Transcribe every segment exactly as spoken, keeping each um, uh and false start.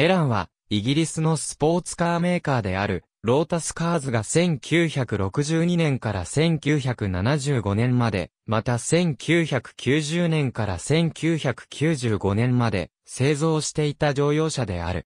エランは、イギリスのスポーツカーメーカーである、ロータスカーズがせんきゅうひゃくろくじゅうにねんからせんきゅうひゃくななじゅうごねんまで、またせんきゅうひゃくきゅうじゅうねんからせんきゅうひゃくきゅうじゅうごねんまで製造していた乗用車である。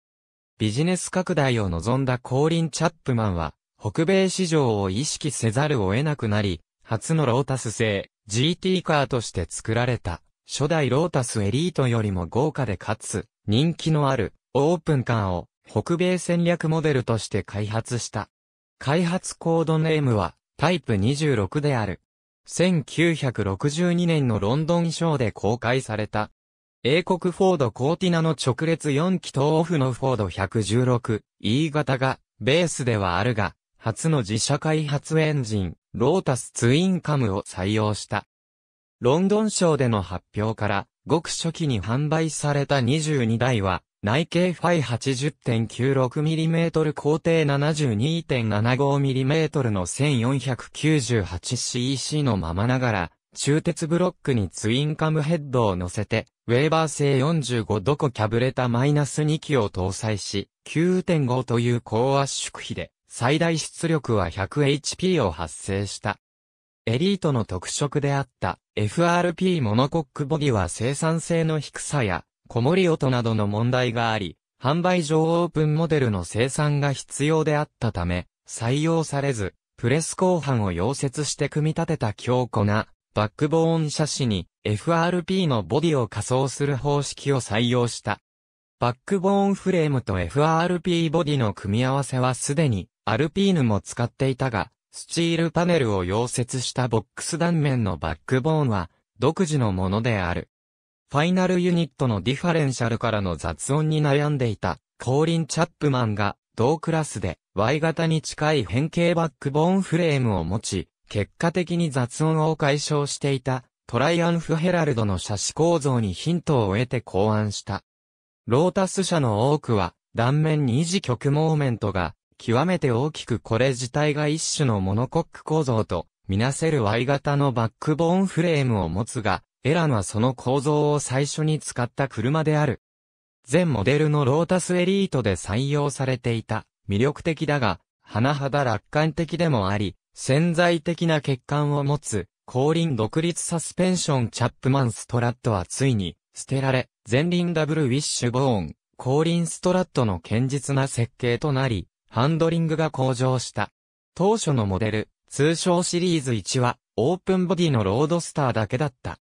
ビジネス拡大を望んだコーリン・チャップマンは、北米市場を意識せざるを得なくなり、初のロータス製 ジーティー カーとして作られた、初代ロータスエリートよりも豪華でかつ、人気のあるオープンカーを北米戦略モデルとして開発した。開発コードネームはタイプにじゅうろくである。せんきゅうひゃくろくじゅうにねんのロンドンショーで公開された。英国フォードコーティナの直列よんきとうオフのフォード ひゃくじゅうろくイー 型がベースではあるが、初の自社開発エンジン、ロータスツインカムを採用した。ロンドンショーでの発表から、ごく初期に販売されたにじゅうにだいは、内径ファイ はちじゅうてんきゅうろくミリメートル 高低 ななじゅうにてんななごミリメートル の せんよんひゃくきゅうじゅうはちシーシー のままながら、鋳鉄ブロックにツインカムヘッドを乗せて、ウェーバー製よんじゅうごどこキャブレタ マイナスにキロ を搭載し、きゅうてんご という高圧縮比で、最大出力は ひゃくエイチピー を発生した。エリートの特色であった エフアールピー モノコックボディは生産性の低さや小盛音などの問題があり、販売上オープンモデルの生産が必要であったため、採用されず、プレス後半を溶接して組み立てた強固なバックボーン車種に エフアールピー のボディを仮想する方式を採用した。バックボーンフレームと エフアールピー ボディの組み合わせはすでにアルピーヌも使っていたが、スチールパネルを溶接したボックス断面のバックボーンは独自のものである。ファイナルユニットのディファレンシャルからの雑音に悩んでいたコーリン・チャップマンが同クラスで ワイ 型に近い変形バックボーンフレームを持ち、結果的に雑音を解消していたトライアンフ・ヘラルドの車種構造にヒントを得て考案した。ロータス車の多くは断面に磁極モーメントが極めて大きく、これ自体が一種のモノコック構造とみなせる ワイ 型のバックボーンフレームを持つが、エランはその構造を最初に使った車である。全モデルのロータスエリートで採用されていた、魅力的だが、甚だ楽観的でもあり、潜在的な欠陥を持つ、後輪独立サスペンションチャップマンストラットはついに、捨てられ、前輪ダブルウィッシュボーン、後輪ストラットの堅実な設計となり、ハンドリングが向上した。当初のモデル、通称シリーズいちは、オープンボディのロードスターだけだった。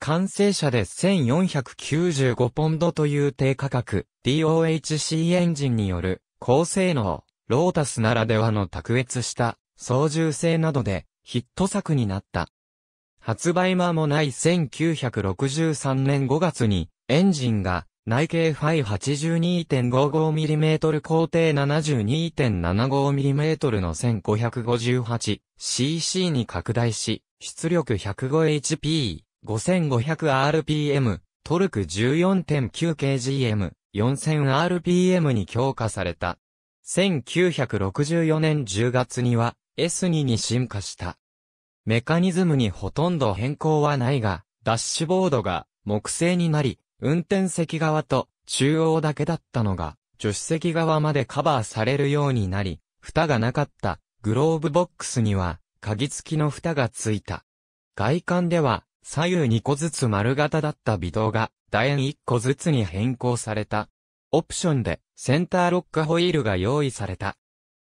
完成車でせんよんひゃくきゅうじゅうごポンドという低価格、ディーオーエイチシー エンジンによる、高性能、ロータスならではの卓越した、操縦性などで、ヒット作になった。発売間もないせんきゅうひゃくろくじゅうさんねんごがつに、エンジンが、内径ファイ はちじゅうにてんごごミリメートル 高低 ななじゅうにてんななごミリメートル の せんごひゃくごじゅうはちシーシー に拡大し、出力 ひゃくごエイチピー、ごせんごひゃくアールピーエム、トルク じゅうよんてんきゅうキログラム、よんせんアールピーエム に強化された。せんきゅうひゃくろくじゅうよねんじゅうがつには エスツー に進化した。メカニズムにほとんど変更はないが、ダッシュボードが木製になり、運転席側と中央だけだったのが、助手席側までカバーされるようになり、蓋がなかったグローブボックスには鍵付きの蓋が付いた。外観では左右にこずつ丸型だった尾灯が楕円いっこずつに変更された。オプションでセンターロックホイールが用意された。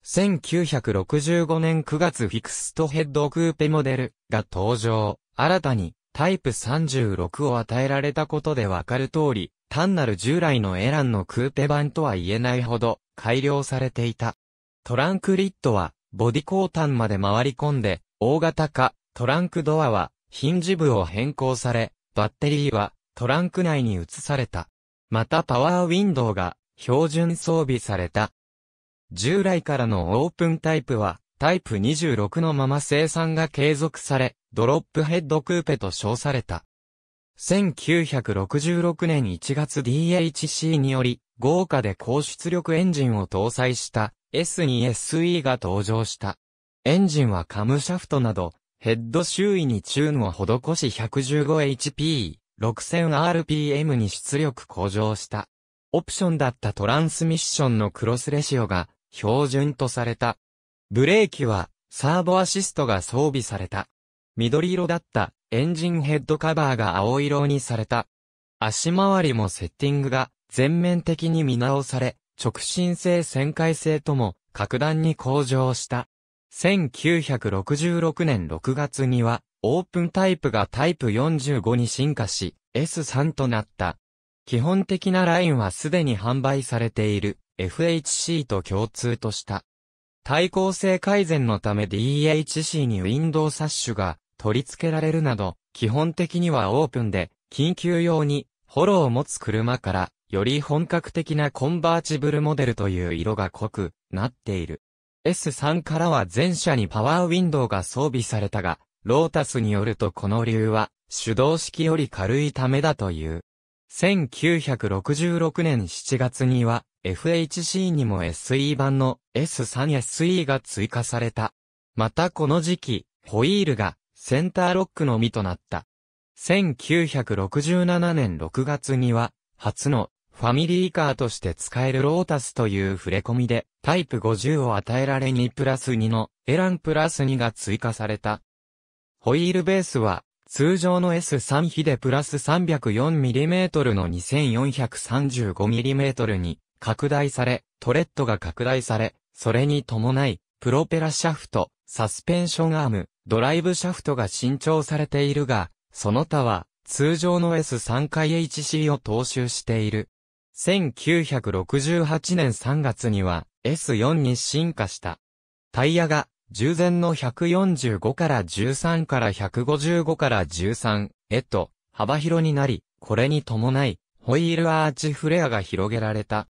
せんきゅうひゃくろくじゅうごねんくがつフィクストヘッドクーペモデルが登場。新たにタイプさんじゅうろくを与えられたことでわかる通り、単なる従来のエランのクーペ版とは言えないほど改良されていた。トランクリットはボディ後端まで回り込んで大型化、トランクドアはヒンジ部を変更され、バッテリーはトランク内に移された。またパワーウィンドウが標準装備された。従来からのオープンタイプはタイプにじゅうろくのまま生産が継続され、ドロップヘッドクーペと称された。せんきゅうひゃくろくじゅうろくねんいちがつ ディーエイチシー により、豪華で高出力エンジンを搭載した エスツーエスイー が登場した。エンジンはカムシャフトなど、ヘッド周囲にチューンを施し ひゃくじゅうごエイチピー、ろくせんアールピーエム に出力向上した。オプションだったトランスミッションのクロスレシオが標準とされた。ブレーキはサーボアシストが装備された。緑色だったエンジンヘッドカバーが青色にされた。足回りもセッティングが全面的に見直され、直進性旋回性とも格段に向上した。せんきゅうひゃくろくじゅうろくねんろくがつにはオープンタイプがタイプよんじゅうごに進化し エススリー となった。基本的なラインはすでに販売されている エフエイチシー と共通とした。耐候性改善のため ディーエイチシー にウィンドウサッシュが取り付けられるなど、基本的にはオープンで緊急用にフォローを持つ車からより本格的なコンバーチブルモデルという色が濃くなっている。エススリー からは全車にパワーウィンドウが装備されたが、ロータスによるとこの理由は手動式より軽いためだという。せんきゅうひゃくろくじゅうろくねんしちがつには エフエイチシー にも エスイー 版の エススリーエスイー が追加された。またこの時期、ホイールがセンターロックのみとなった。せんきゅうひゃくろくじゅうななねんろくがつには初のファミリーカーとして使えるロータスという触れ込みでタイプごじゅうを与えられ にプラスに のエラン プラスに が追加された。ホイールベースは通常の エススリー 比でプラス さんびゃくよんミリメートル の にせんよんひゃくさんじゅうごミリメートル に拡大され、トレッドが拡大され、それに伴い、プロペラシャフト、サスペンションアーム、ドライブシャフトが新調されているが、その他は通常の エススリー 回 エイチシー を踏襲している。せんきゅうひゃくろくじゅうはちねんさんがつには エスフォー に進化した。タイヤが従前のひゃくよんじゅうごからじゅうさんからひゃくごじゅうごからじゅうさんえと幅広になり、これに伴い、ホイールアーチフレアが広げられた。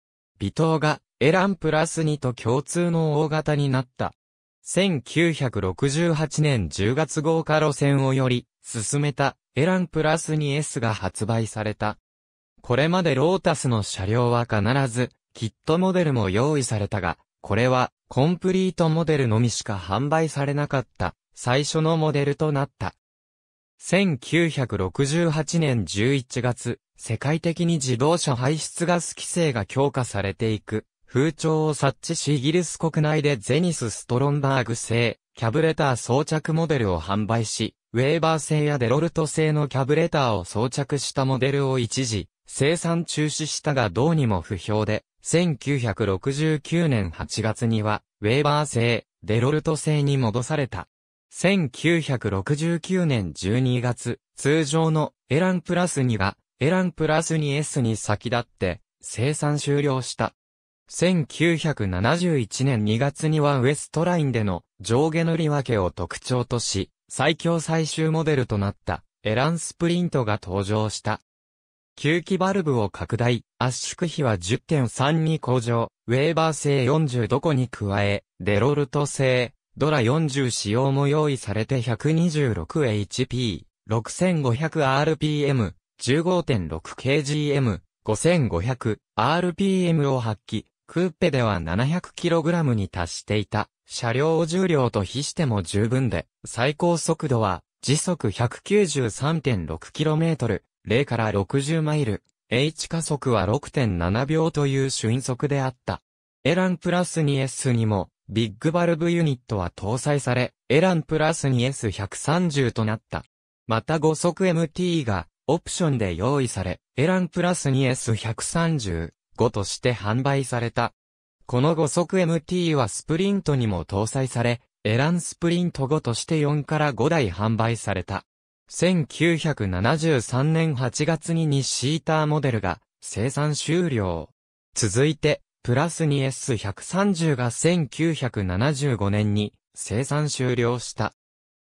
尾灯がエランプラスにと共通の大型になった。せんきゅうひゃくろくじゅうはちねんじゅうがつ豪華路線をより進めたエランプラス にエス が発売された。これまでロータスの車両は必ずキットモデルも用意されたが、これはコンプリートモデルのみしか販売されなかった最初のモデルとなった。せんきゅうひゃくろくじゅうはちねんじゅういちがつ、世界的に自動車排出ガス規制が強化されていく風潮を察知しイギリス国内でゼニスストロンバーグ製キャブレター装着モデルを販売し、ウェーバー製やデロルト製のキャブレターを装着したモデルを一時生産中止したがどうにも不評で、せんきゅうひゃくろくじゅうきゅうねんはちがつには、ウェーバー製、デロルト製に戻された。せんきゅうひゃくろくじゅうきゅうねんじゅうにがつ、通常のエランプラスにが、エランプラス にエス に先立って、生産終了した。せんきゅうひゃくななじゅういちねんにがつにはウエストラインでの上下乗り分けを特徴とし、最強最終モデルとなった、エランスプリントが登場した。吸気バルブを拡大、圧縮比は じゅってんさん に向上、ウェーバー製よんじゅうどこに加え、デロルト製、ドラよんじゅう仕様も用意されて ひゃくにじゅうろくエイチピー、ろくせんごひゃくアールピーエム、じゅうごてんろくキログラム、ごせんごひゃくアールピーエム を発揮、クーペでは ななひゃくキログラム に達していた、車両を重量と比しても十分で、最高速度は時速 ひゃくきゅうじゅうさんてんろくキロメートル、ゼロからろくじゅうマイル、H 加速は ろくてんななびょうという瞬速であった。エランプラス にエス にも、ビッグバルブユニットは搭載され、エランプラス にエスひゃくさんじゅう となった。またごそく エムティー が、オプションで用意され、エランプラス にエスひゃくさんじゅう、ごとして販売された。このごそく エムティー はスプリントにも搭載され、エランスプリントごとしてよんからごだい販売された。せんきゅうひゃくななじゅうさんねんはちがつににシーターモデルが生産終了。続いて、プラス にエスひゃくさんじゅう がせんきゅうひゃくななじゅうごねんに生産終了した。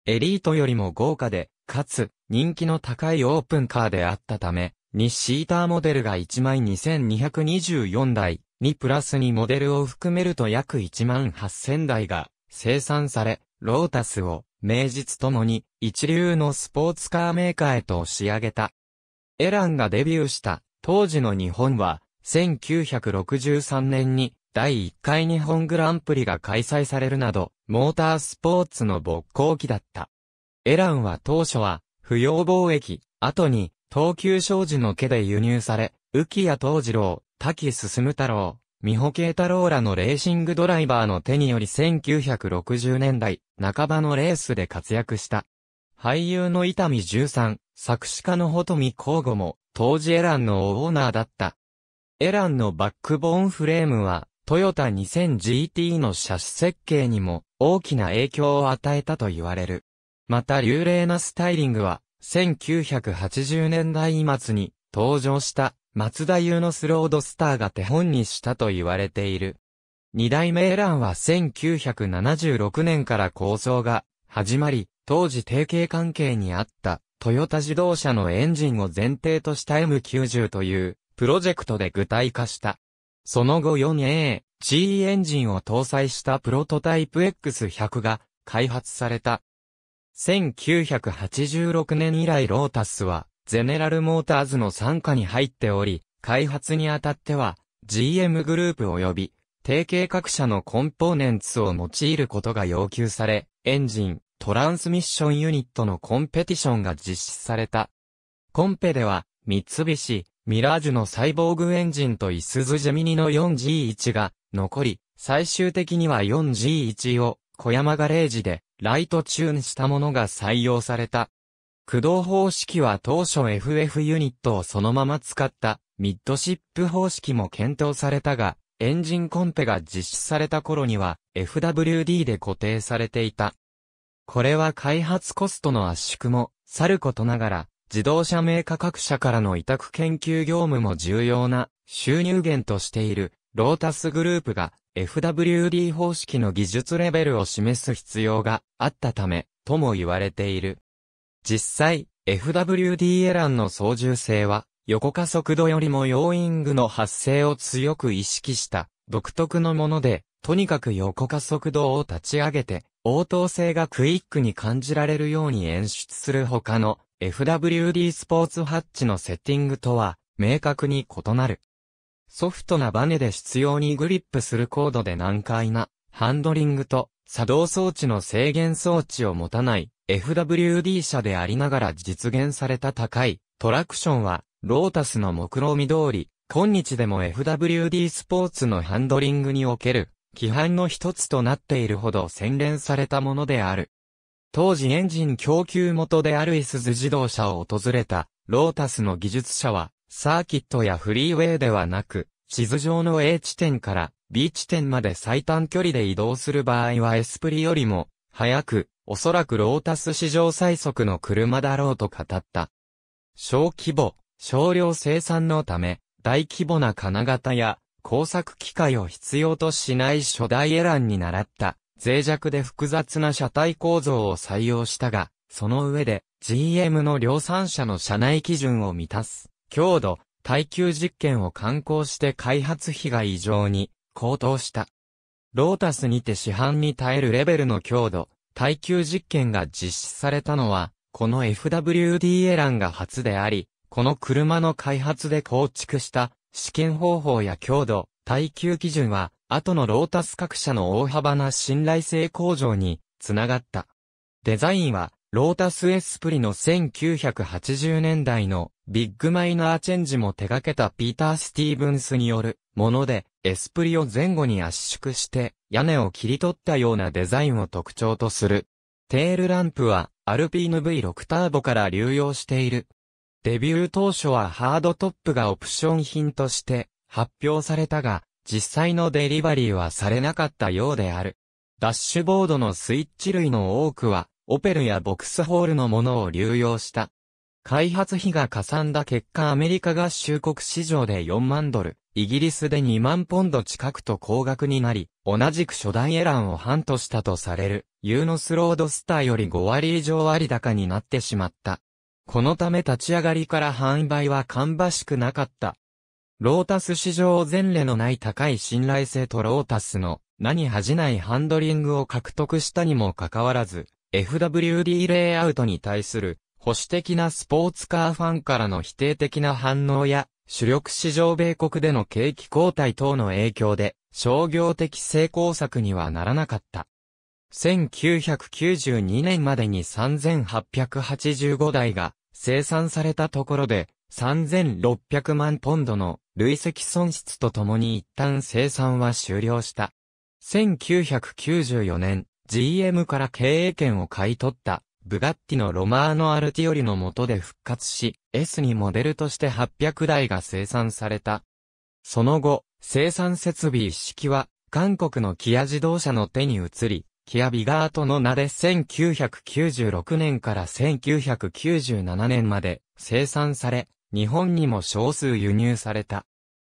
エリートよりも豪華で、かつ人気の高いオープンカーであったため、にシーターモデルがいちまんにせんにひゃくにじゅうよんだい、にプラスにモデルを含めると約いちまんはっせんだいが生産され、ロータスを名実ともに一流のスポーツカーメーカーへと押し上げた。エランがデビューした当時の日本はせんきゅうひゃくろくじゅうさんねんにだいいっかい日本グランプリが開催されるなどモータースポーツの勃興期だった。エランは当初は不要貿易、後に東急商事の家で輸入され、浮谷藤次郎、滝進太郎、美保慶太郎らのレーシングドライバーの手によりせんきゅうひゃくろくじゅうねんだいなかばのレースで活躍した。俳優の伊丹十三、作詞家の保富幸吾も当時エランのオーナーだった。エランのバックボーンフレームはトヨタ にせんジーティー の車種設計にも大きな影響を与えたと言われる。また流麗なスタイリングはせんきゅうひゃくはちじゅうねんだいまつに登場した松田優のスロードスターが手本にしたと言われている。二代目エランはせんきゅうひゃくななじゅうろくねんから構想が始まり、当時提携関係にあったトヨタ自動車のエンジンを前提とした エムきゅうじゅう というプロジェクトで具体化した。その後 よんエージー エンジンを搭載したプロトタイプ エックスひゃく が開発された。せんきゅうひゃくはちじゅうろくねん以来ロータスはゼネラルモーターズの傘下に入っており、開発にあたっては ジーエム グループ及び提携各社のコンポーネンツを用いることが要求され、エンジン、トランスミッションユニットのコンペティションが実施された。コンペでは三菱、ミラージュのサイボーグエンジンとイスズジェミニの よんジーワン が残り、最終的には よんジーワン を小山ガレージでライトチューンしたものが採用された。駆動方式は当初 エフエフ ユニットをそのまま使ったミッドシップ方式も検討されたが、エンジンコンペが実施された頃には エフダブリューディー で固定されていた。これは開発コストの圧縮もさることながら、自動車メーカー各社からの委託研究業務も重要な収入源としているロータスグループが エフダブリューディー 方式の技術レベルを示す必要があったためとも言われている。実際、エフダブリューディー エランの操縦性は横加速度よりもヨーイングの発生を強く意識した独特のもので、とにかく横加速度を立ち上げて応答性がクイックに感じられるように演出する他の エフダブリューディー スポーツハッチのセッティングとは明確に異なる。ソフトなバネで執拗にグリップする高度で難解なハンドリングと作動装置の制限装置を持たない エフダブリューディー 車でありながら実現された高いトラクションはロータスの目論見通り、今日でも エフダブリューディー スポーツのハンドリングにおける規範の一つとなっているほど洗練されたものである。当時エンジン供給元であるいすゞ自動車を訪れたロータスの技術者は、サーキットやフリーウェイではなく、地図上の A 地点から B 地点まで最短距離で移動する場合はエスプリよりも早く、おそらくロータス史上最速の車だろうと語った。小規模、少量生産のため、大規模な金型や工作機械を必要としない初代エランに倣った脆弱で複雑な車体構造を採用したが、その上で ジーエム の量産車の社内基準を満たす強度、耐久実験を敢行して開発費が異常に高騰した。ロータスにて市販に耐えるレベルの強度、耐久実験が実施されたのは、この エフダブリューディー エランが初であり、この車の開発で構築した試験方法や強度、耐久基準は、後のロータス各社の大幅な信頼性向上につながった。デザインは、ロータスエスプリのせんきゅうひゃくはちじゅうねんだいのビッグマイナーチェンジも手掛けたピーター・スティーブンスによるもので、エスプリを前後に圧縮して、屋根を切り取ったようなデザインを特徴とする。テールランプは、アルピーヌ ブイろく ターボから流用している。デビュー当初はハードトップがオプション品として発表されたが、実際のデリバリーはされなかったようである。ダッシュボードのスイッチ類の多くは、オペルやボクスホールのものを流用した。開発費がかさんだ結果アメリカ合衆国市場でよんまんドル、イギリスでにまんポンド近くと高額になり、同じく初代エランをハントしたとされる、ユノスロードスターよりごわりいじょう割高になってしまった。このため立ち上がりから販売は芳しくなかった。ロータス史上前例のない高い信頼性とロータスの名に恥じないハンドリングを獲得したにもかかわらず、エフダブリューディー レイアウトに対する保守的なスポーツカーファンからの否定的な反応や、主力市場米国での景気後退等の影響で、商業的成功策にはならなかった。せんきゅうひゃくきゅうじゅうにねんまでにさんぜんはっぴゃくはちじゅうごだいが生産されたところでさんぜんろっぴゃくまんポンドの累積損失とともに一旦生産は終了した。せんきゅうひゃくきゅうじゅうよねん、ジーエム から経営権を買い取った、ブガッティのロマーノ・アルティオリの下で復活し、エスツー モデルとしてはっぴゃくだいが生産された。その後、生産設備一式は、韓国のキア自動車の手に移り、キアビガーとの名でせんきゅうひゃくきゅうじゅうろくねんからせんきゅうひゃくきゅうじゅうななねんまで生産され、日本にも少数輸入された。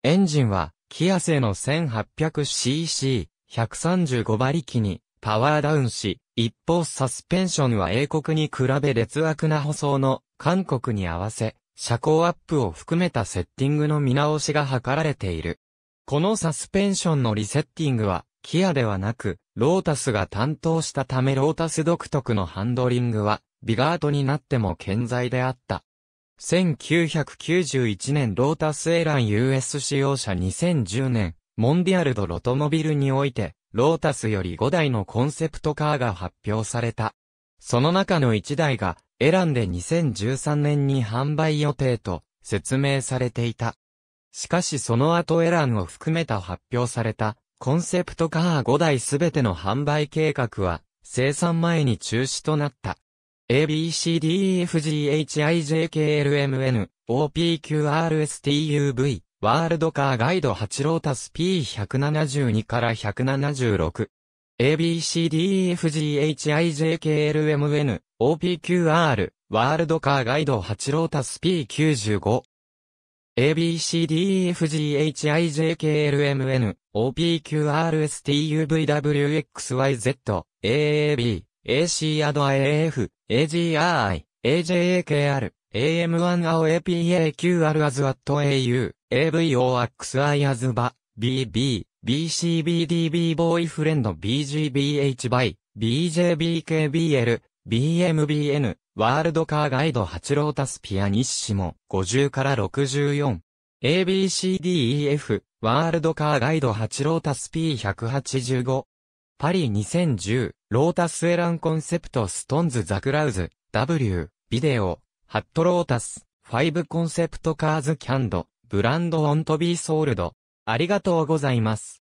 エンジンは、キア製の せんはっぴゃくシーシー、ひゃくさんじゅうごばりきにパワーダウンし、一方サスペンションは英国に比べ劣悪な舗装の韓国に合わせ、車高アップを含めたセッティングの見直しが図られている。このサスペンションのリセッティングは、キアではなく、ロータスが担当したためロータス独特のハンドリングは、ビガートになっても健在であった。せんきゅうひゃくきゅうじゅういちねんロータスエラン ユーエス 使用者にせんじゅうねん、モンディアルドロトモビルにおいて、ロータスよりごだいのコンセプトカーが発表された。その中のいちだいが、エランでにせんじゅうさんねんに販売予定と説明されていた。しかしその後エランを含めた発表されたコンセプトカーごだいすべての販売計画は生産前に中止となった。エービーシーディーイーエフジーエイチアイジェーケーエルエムエヌオーピーキューアールエスティーユーブイ ワールドカーガイドはちロータス ピーひゃくななじゅうに からひゃくななじゅうろく。エービーシーディーイーエフジーエイチアイジェーケーエルエムエヌ オーピーキューアール ワールドカーガイドはちロータス ピーきゅうじゅうご エービーシーディーイーエフジーエイチアイジェーケーエルエムエヌ オーピーキューアールエスティーユーブイダブリューエックスワイゼット エーエービー エーシーアンドエーエフ エージーアールアイ エージェーエーケーアール エーエムワンエーオーエーピーエーキューアール as at エーユー エーブイオーエックスアイ as バ ビービー ビーシービーディービー ボーイフレンド ビージービーエイチ byビージェービーケービーエル ビーエムビーエヌ ワールドカーガイドはちロータスピアニッシモごじゅうからろくじゅうよん エービーシーディーイーエフ ワールドカーガイドはちロータス ピーひゃくはちじゅうご パリにせんじゅうロータスエランコンセプトストンズザクラウズ W ビデオハットロータスごコンセプトカーズキャンドブランドオントビーソールドありがとうございます。